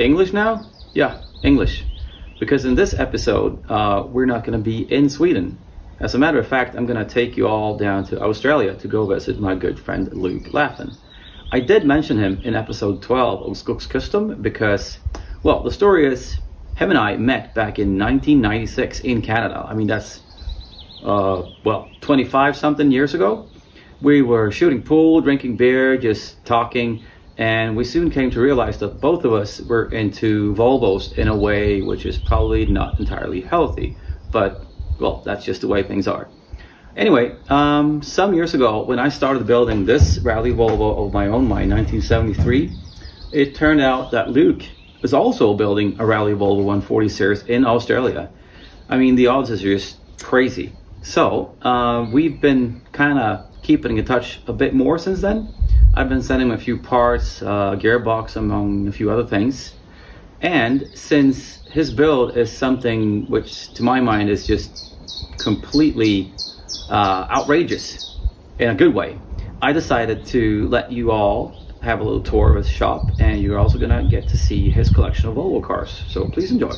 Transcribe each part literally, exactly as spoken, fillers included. English now? Yeah, English. Because in this episode, uh, we're not going to be in Sweden. As a matter of fact, I'm going to take you all down to Australia to go visit my good friend Luke Laffan. I did mention him in episode twelve of Skogskustom because, well, the story is him and I met back in nineteen ninety-six in Canada. I mean, that's, uh, well, twenty-five something years ago. We were shooting pool, drinking beer, just talking, and we soon came to realize that both of us were into Volvos in a way which is probably not entirely healthy, but, well, that's just the way things are. Anyway, um, some years ago, when I started building this rally Volvo of my own, my nineteen seventy-three, it turned out that Luke was also building a rally Volvo one forty series in Australia. I mean, the odds are just crazy. So uh, we've been kind of keeping in touch a bit more since then. I've been sending him a few parts, uh, gearbox, among a few other things. And since his build is something which, to my mind, is just completely uh, outrageous in a good way, I decided to let you all have a little tour of his shop, and you're also gonna get to see his collection of Volvo cars. So please enjoy.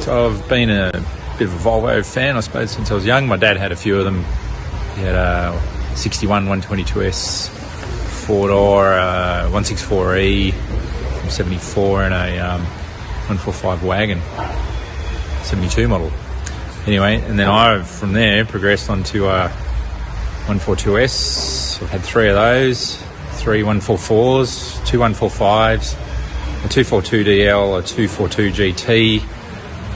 So I've been a bit of a Volvo fan, I suppose, since I was young. My dad had a few of them. He had a sixty-one one twenty-two S four-door, uh, one sixty-four E from seventy-four, and a um, one forty-five wagon, seventy-two model. Anyway, and then I've from there progressed on to a one forty-two S. I've had three of those, three one forty-fours, two one forty-fives, a two forty-two D L, a two forty-two G T,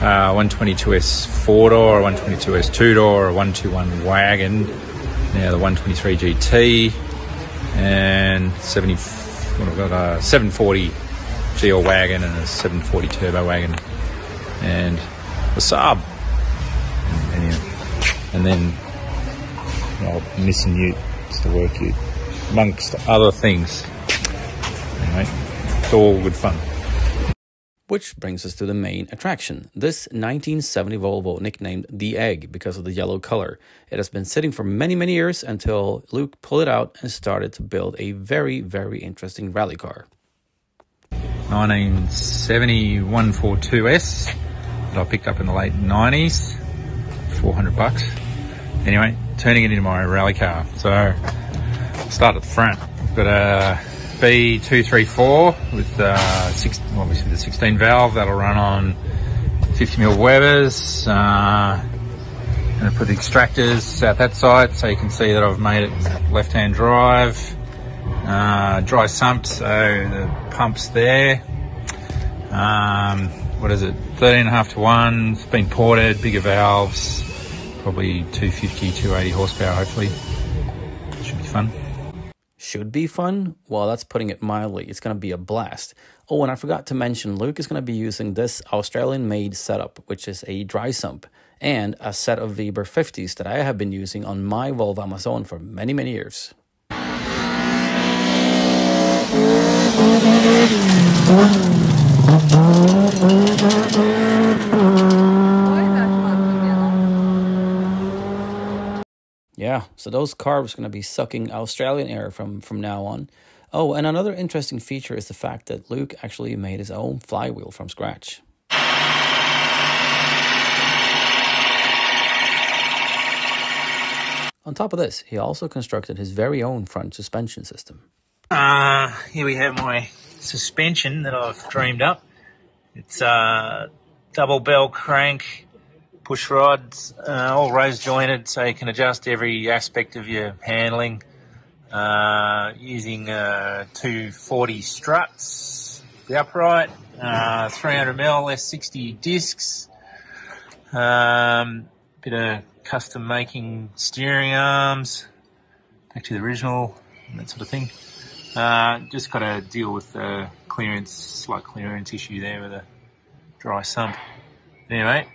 a one twenty-two S four-door, a one twenty-two S two-door, a one twenty-one wagon, now the one twenty-three G T, and seventy, what I've got, a seven forty G L wagon and a seven forty turbo wagon, and a Saab. And, and, and then well, missing ute, it's the work ute, amongst other things. Anyway, it's all good fun. Which brings us to the main attraction. This nineteen seventy Volvo, nicknamed The Egg because of the yellow color. It has been sitting for many, many years until Luke pulled it out and started to build a very, very interesting rally car. nineteen seventy one forty-two S that I picked up in the late nineties, four hundred bucks. Anyway, turning it into my rally car. So, start at the front. I've got a B two thirty-four with uh, six, well, obviously the sixteen valve that'll run on fifty mil Webers, uh, and I put the extractors out that side, so you can see that I've made it left-hand drive, uh, dry sump, so the pump's there. Um, what is it? thirteen and a half to one. It's been ported, bigger valves, probably two fifty, two eighty horsepower. Hopefully, should be fun. Should be fun? Well, that's putting it mildly. It's going to be a blast. Oh, and I forgot to mention, Luke is going to be using this Australian-made setup, which is a dry sump, and a set of Weber fifties that I have been using on my Volvo Amazon for many, many years. Yeah, so those carbs are going to be sucking Australian air from, from now on. Oh, and another interesting feature is the fact that Luke actually made his own flywheel from scratch. On top of this, he also constructed his very own front suspension system. Uh, here we have my suspension that I've dreamed up. It's a uh, double bell crank, push rods, uh, all rose jointed, so you can adjust every aspect of your handling, uh, using uh, two forty struts, the upright, uh, three hundred mil S sixty discs, um, bit of custom making steering arms, back to the original, and that sort of thing. Uh, just got to deal with the clearance, slight clearance issue there with a dry sump. Anyway,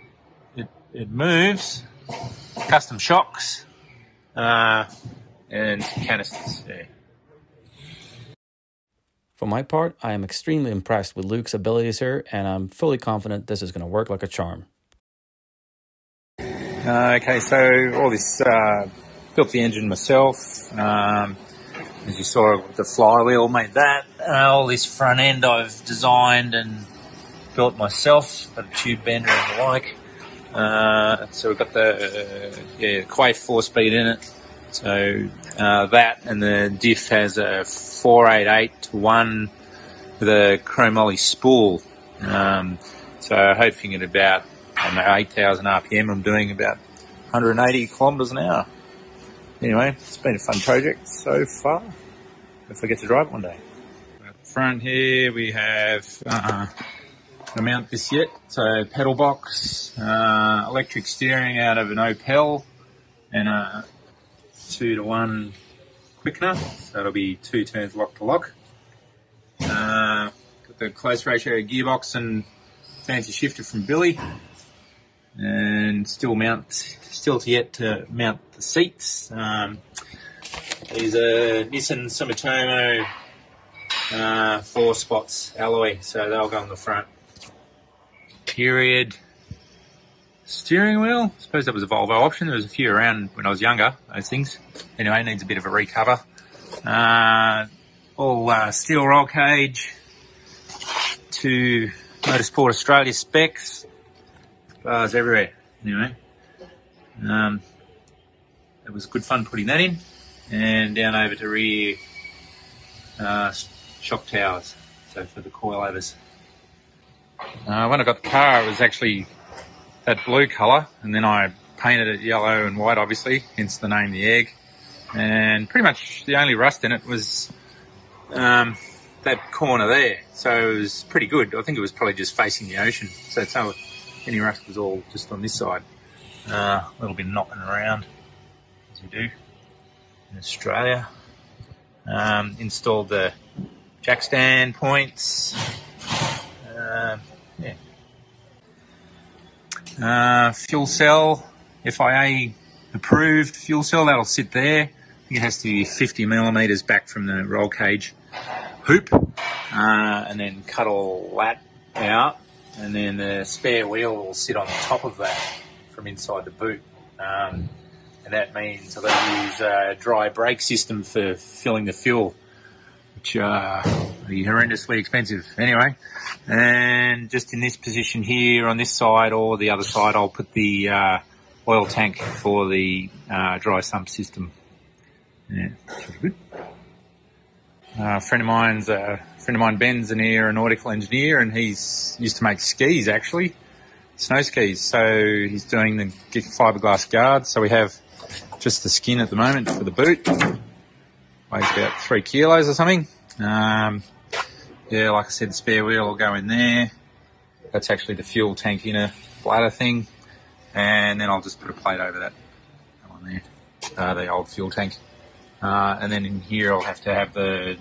it moves, custom shocks, uh, and canisters. Yeah. For my part, I am extremely impressed with Luke's abilities here, and I'm fully confident this is going to work like a charm. Uh, okay, so all this, uh, built the engine myself, um, As you saw, the flywheel made that. Uh, all this front end I've designed and built myself, got a tube bender and the like. Uh, so we've got the uh, yeah, Quaife four-speed in it. So uh, that, and the diff has a four eighty-eight to one with a chromoly spool. Um, so hoping at about, I don't know, eight thousand R P M, I'm doing about one hundred eighty kilometres an hour. Anyway, it's been a fun project so far, if I get to drive it one day. At the front here we have, uh-uh, I mount this yet, so pedal box, uh, electric steering out of an Opel, and a two to one quickener, so it'll be two turns lock to lock. Uh, got the close ratio gearbox and fancy shifter from Billy, and still mount, still to yet to mount the seats. Um, these are Nissan Sumitomo uh, four spots alloy, so they'll go on the front. Period. Steering wheel, I suppose that was a Volvo option. There was a few around when I was younger, those things. Anyway, needs a bit of a recover. Uh, all uh, steel roll cage to Motorsport Australia specs. Bars everywhere, anyway. Um, it was good fun putting that in. And down over to rear uh, shock towers, so for the coilovers. Uh, when I got the car, it was actually that blue colour, and then I painted it yellow and white, obviously, hence the name The Egg. And pretty much the only rust in it was um, that corner there, so it was pretty good. I think it was probably just facing the ocean, so it's not, any rust was all just on this side. Uh, a little bit knocking around, as we do in Australia. Um, installed the jack stand points. Uh, yeah. Uh, fuel cell, F I A approved fuel cell, that'll sit there. I think it has to be fifty millimetres back from the roll cage hoop, uh, and then cut all that out, and then the spare wheel will sit on the top of that from inside the boot. Um, and that means so they'll use a dry brake system for filling the fuel, which are horrendously expensive. Anyway, and just in this position here on this side or the other side, I'll put the uh, oil tank for the uh, dry sump system. Yeah, good. Uh, a friend of mine's a friend of mine, Ben's an aeronautical engineer, and he's used to make skis actually, snow skis. So he's doing the fiberglass guards. So we have just the skin at the moment for the boot. Weighs about three kilos or something. Um, yeah, like I said, the spare wheel will go in there. That's actually the fuel tank inner bladder thing. And then I'll just put a plate over that, that one there, uh, the old fuel tank. Uh, and then in here I'll have to have the,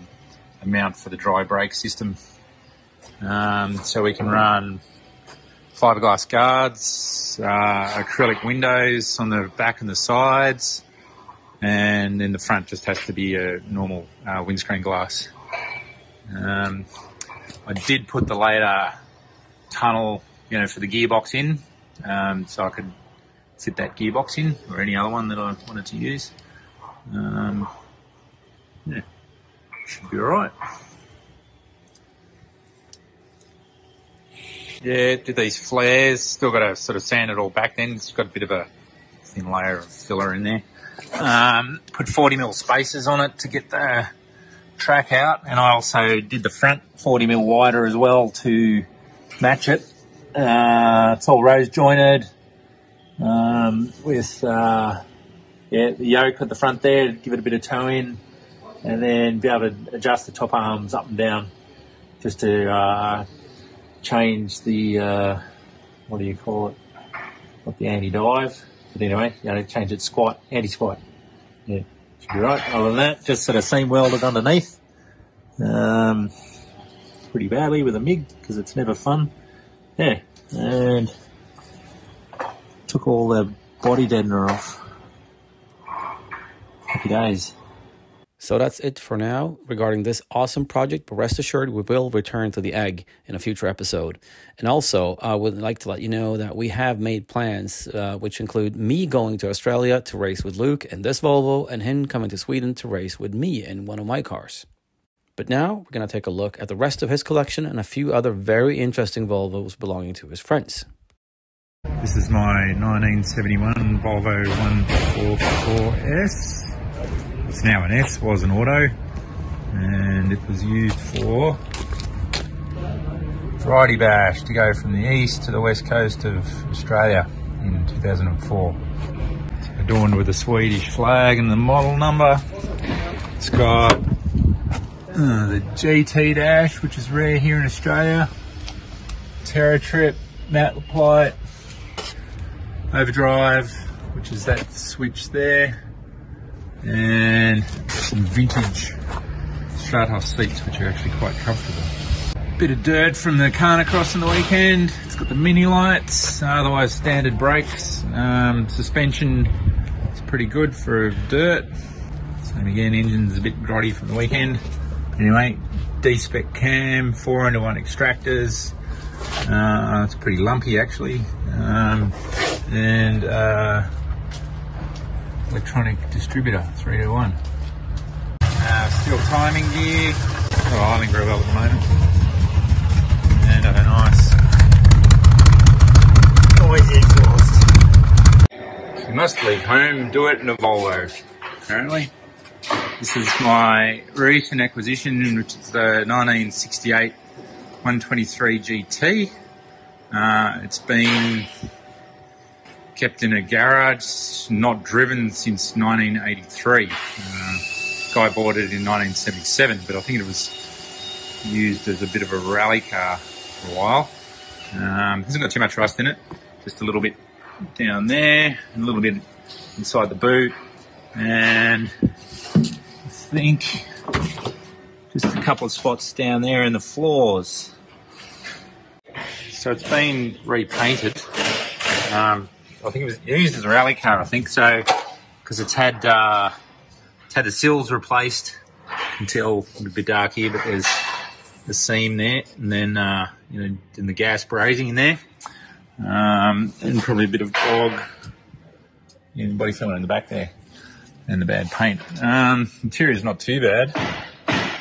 the mount for the dry brake system. Um, so we can run fiberglass guards, uh, acrylic windows on the back and the sides. And then the front just has to be a normal uh, windscreen glass. Um, I did put the later tunnel, you know, for the gearbox in, um, so I could fit that gearbox in or any other one that I wanted to use. Um, yeah, should be all right. Yeah, did these flares. Still got to sort of sand it all back then. It's got a bit of a thin layer of filler in there. Um, put forty mil spacers on it to get the track out, and I also did the front forty mil wider as well to match it. Uh, it's all rose jointed um, with uh, yeah, the yoke at the front there to give it a bit of toe in, and then be able to adjust the top arms up and down just to uh, change the, uh, what do you call it, not the anti-dive. But anyway, you know, change it squat, anti-squat. Yeah, should be right. Other than that, just sort of seam welded underneath. Um, pretty badly with a MIG, because it's never fun. Yeah, and took all the body deadener off. Happy days. So that's it for now regarding this awesome project, but rest assured we will return to the egg in a future episode. And also, I would like to let you know that we have made plans, uh, which include me going to Australia to race with Luke in this Volvo, and him coming to Sweden to race with me in one of my cars. But now, we're going to take a look at the rest of his collection and a few other very interesting Volvos belonging to his friends. This is my nineteen seventy-one Volvo one four four S. It's now an S, was an auto, and it was used for Variety Bash to go from the east to the west coast of Australia in two thousand four. It's adorned with a Swedish flag and the model number. It's got uh, the G T dash, which is rare here in Australia, Terra Trip, Matt LaPlite, Overdrive, which is that switch there, and some vintage Stratos seats, which are actually quite comfortable. Bit of dirt from the Carnacross on the weekend. It's got the mini lights, otherwise standard brakes. Um, suspension is pretty good for dirt. Same again, engine's a bit grotty from the weekend. Anyway, D-spec cam, four into one extractors. Uh, it's pretty lumpy actually. Um, and uh, electronic distributor, three to one. Uh, still timing gear, not idling very well at the moment. And have a nice noisy exhaust. You must leave home, do it in a Volvo, apparently. This is my recent acquisition, which is the nineteen sixty-eight one twenty-three G T. Uh, it's been kept in a garage, not driven since nineteen eighty-three. Uh, guy bought it in nineteen seventy-seven, but I think it was used as a bit of a rally car for a while. Um, hasn't got too much rust in it, just a little bit down there, and a little bit inside the boot, and I think just a couple of spots down there in the floors. So it's been repainted. Um, I think it was used as a rally car, I think, so because it's had uh, it's had the sills replaced until it'd be dark here, but there's the seam there, and then uh, you know, in the gas brazing in there, um, and probably a bit of fog, yeah, body somewhere in the back there, and the bad paint. Um, interior's not too bad.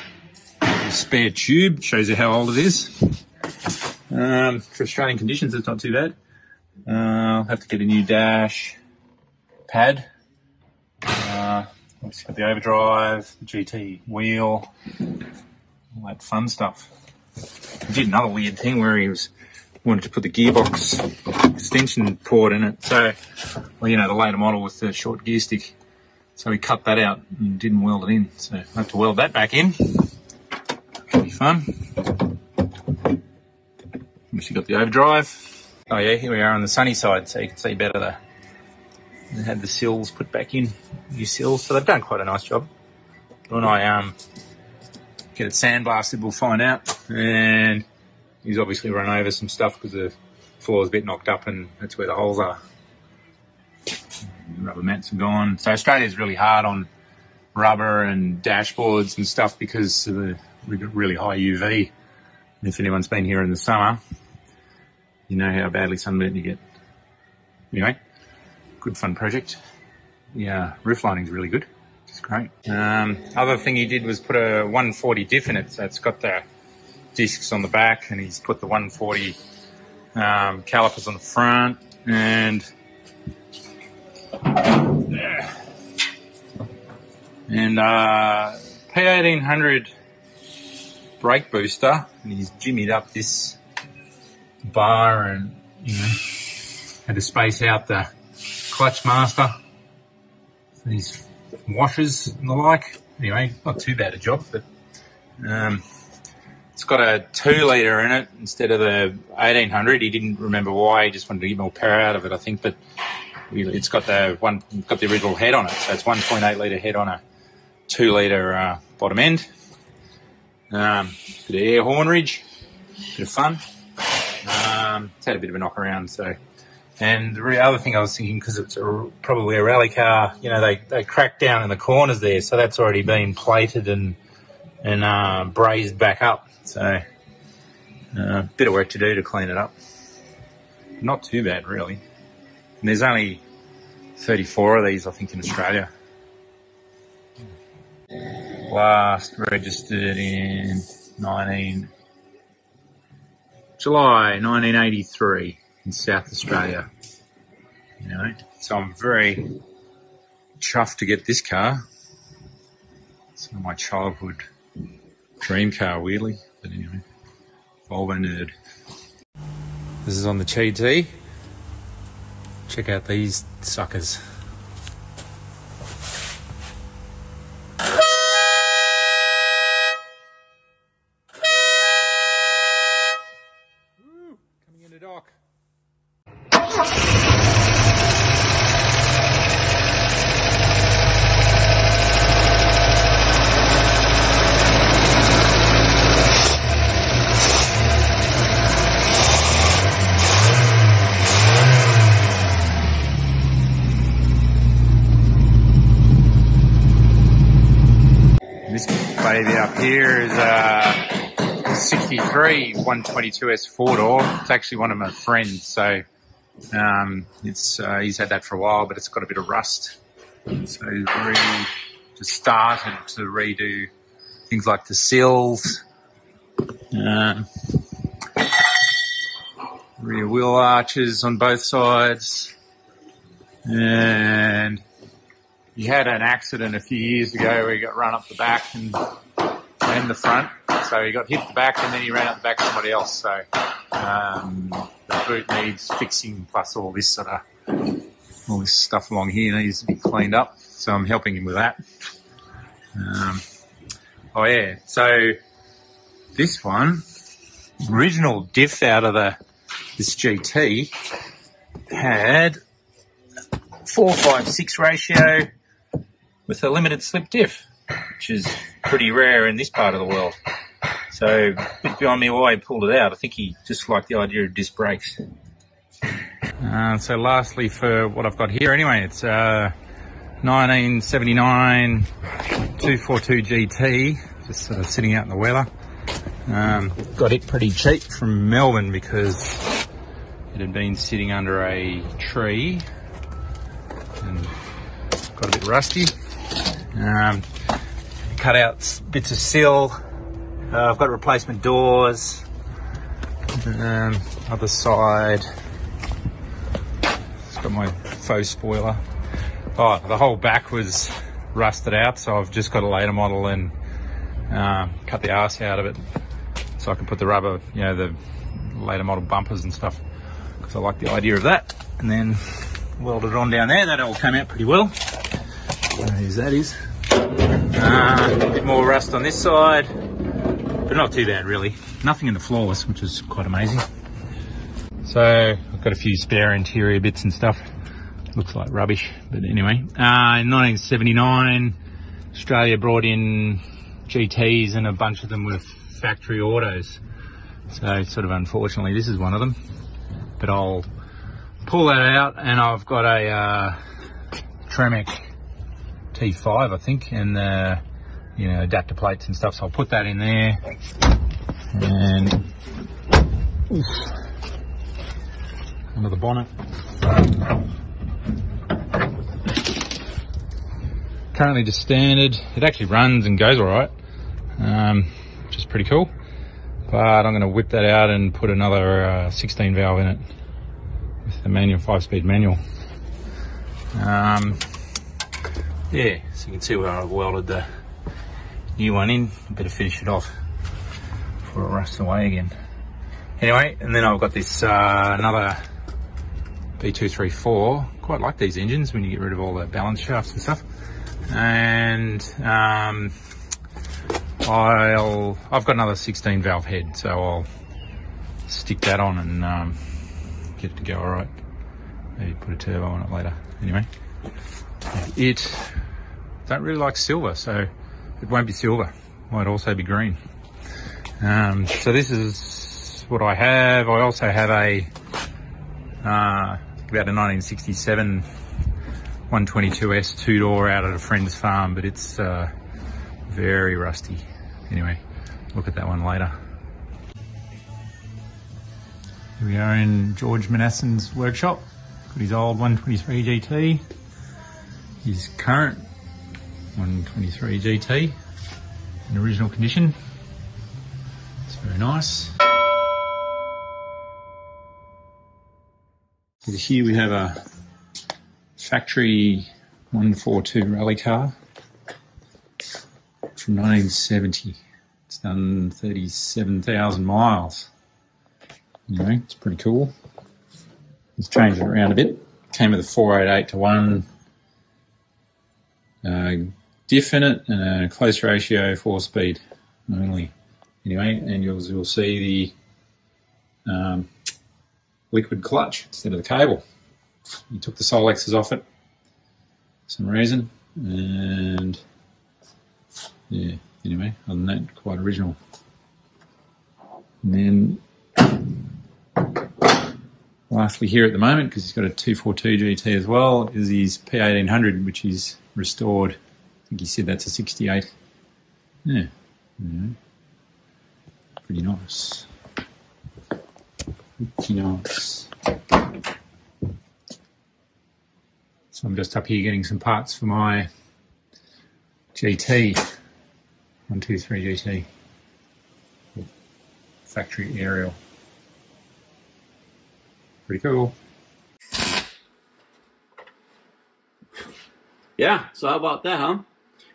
The spare tube shows you how old it is. Um, for Australian conditions, it's not too bad. Uh, I'll have to get a new dash pad. Uh, obviously got the overdrive, the G T wheel, all that fun stuff. He did another weird thing where he was wanted to put the gearbox extension port in it. So, well, you know, the later model with the short gear stick. So he cut that out and didn't weld it in. So I'll have to weld that back in. That'll be fun. Obviously got the overdrive. Oh yeah, here we are on the sunny side, so you can see better there. They had the sills put back in, new sills, so they've done quite a nice job. When I um, get it sandblasted, we'll find out. And he's obviously run over some stuff because the floor's a bit knocked up and that's where the holes are. The rubber mats are gone. So Australia's really hard on rubber and dashboards and stuff because of the really high U V. And if anyone's been here in the summer, you know how badly sunburnt you get. Anyway, good fun project. Yeah, roof lining's really good. It's great. Um, other thing he did was put a one forty diff in it. So it's got the discs on the back, and he's put the one forty um, calipers on the front, and yeah. and uh, P eighteen hundred brake booster, and he's jimmied up this bar, and you know, had to space out the clutch master, these washers and the like. Anyway, not too bad a job, but um, it's got a two litre in it instead of the eighteen hundred. He didn't remember why. He just wanted to get more power out of it, I think. But it's got the one, got the original head on it, so it's one point eight litre head on a two litre uh, bottom end. Um, bit of air horn ridge, bit of fun. Um, it's had a bit of a knock around, so And the other thing I was thinking, because it's a, probably a rally car, you know, they, they crack down in the corners there, so that's already been plated and and uh, brazed back up. So a uh, bit of work to do to clean it up. Not too bad, really. And there's only thirty-four of these, I think, in Australia. Last registered in nineteen July nineteen eighty-three in South Australia. You know, so I'm very chuffed to get this car. It's my childhood dream car, weirdly. But anyway, Volvo nerd. This is on the G T. Check out these suckers. Here is a sixty-three one twenty-two S four-door. It's actually one of my friends, so um, it's uh, he's had that for a while, but it's got a bit of rust. So he's really just started to redo things like the sills, uh, rear wheel arches on both sides, and he had an accident a few years ago where he got run up the back and and the front, so he got hit the back and then he ran out the back of somebody else. So um, the boot needs fixing, plus all this sort of all this stuff along here needs to be cleaned up. So I'm helping him with that. Um, oh yeah, so this one, original diff out of the this G T had four five six ratio with a limited slip diff, which is pretty rare in this part of the world. So a bit beyond me why he pulled it out. I think he just liked the idea of disc brakes. Uh, so lastly, for what I've got here anyway, it's uh, nineteen seventy-nine two forty-two G T, just sort of sitting out in the weather. Um, got it pretty cheap from Melbourne because it had been sitting under a tree and got a bit rusty. Um, cut out bits of sill, uh, I've got replacement doors, um, other side, it's got my faux spoiler. Oh, the whole back was rusted out, so I've just got a later model and uh, cut the arse out of it so I can put the rubber, you know, the later model bumpers and stuff, because I like the idea of that. And then welded it on down there. That all came out pretty well, as that is. Uh, a bit more rust on this side, but not too bad really. Nothing in the flawless, which is quite amazing. So I've got a few spare interior bits and stuff. Looks like rubbish, but anyway. Uh, in nineteen seventy-nine, Australia brought in G Ts and a bunch of them were factory autos. So sort of unfortunately, this is one of them. But I'll pull that out, and I've got a uh, Tremec T five, I think, and uh, you know, adapter plates and stuff, so I'll put that in there. And oof, under the bonnet. Currently just standard. It actually runs and goes all right, um, which is pretty cool. But I'm going to whip that out and put another uh, sixteen valve in it with the manual, five-speed manual. Um, Yeah, so you can see where I've welded the new one in. Better finish it off before it rusts away again. Anyway, and then I've got this, uh, another B two thirty-four. Quite like these engines when you get rid of all the balance shafts and stuff. And um, I'll, I've got another sixteen valve head, so I'll stick that on and um, get it to go all right. Maybe put a turbo on it later. Anyway. It don't really like silver, so it won't be silver. Might also be green. Um, so this is what I have. I also have a uh, about a nineteen sixty-seven one twenty-two S two-door out at a friend's farm, but it's uh, very rusty. Anyway, look at that one later. Here we are in George Manasson's workshop. Got his old one twenty-three G T, his current one twenty-three G T in original condition. It's very nice. Here we have a factory one forty-two rally car from nineteen seventy. It's done thirty-seven thousand miles. You know, it's pretty cool. It's changed it around a bit. Came with a four eighty-eight to one uh, diff in it and a close ratio four-speed only. Anyway, and you'll, you'll see the um, liquid clutch instead of the cable. You took the Solexes off it for some reason, and yeah, anyway, other than that, quite original. And then lastly here at the moment, because he's got a two forty-two G T as well, is his P eighteen hundred, which is restored. I think he said that's a sixty-eight. Yeah, yeah. Pretty nice. Pretty nice. So I'm just up here getting some parts for my G T, one twenty-three G T, factory aerial. Pretty cool. Yeah, so how about that, huh?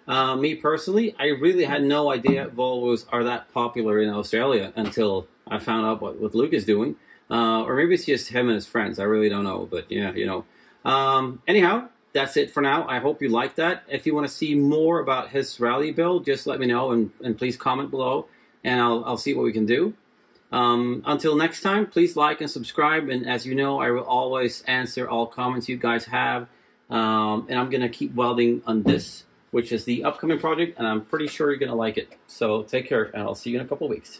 Uh, me personally, I really had no idea Volvos are that popular in Australia until I found out what, what Luke is doing. Uh, or maybe it's just him and his friends. I really don't know, but yeah, you know. Um, anyhow, that's it for now. I hope you like that. If you want to see more about his rally build, just let me know and, and please comment below, and I'll, I'll see what we can do. Um, until next time, please like and subscribe. And as you know, I will always answer all comments you guys have. Um, and I'm going to keep welding on this, which is the upcoming project, and I'm pretty sure you're going to like it. So take care, and I'll see you in a couple of weeks.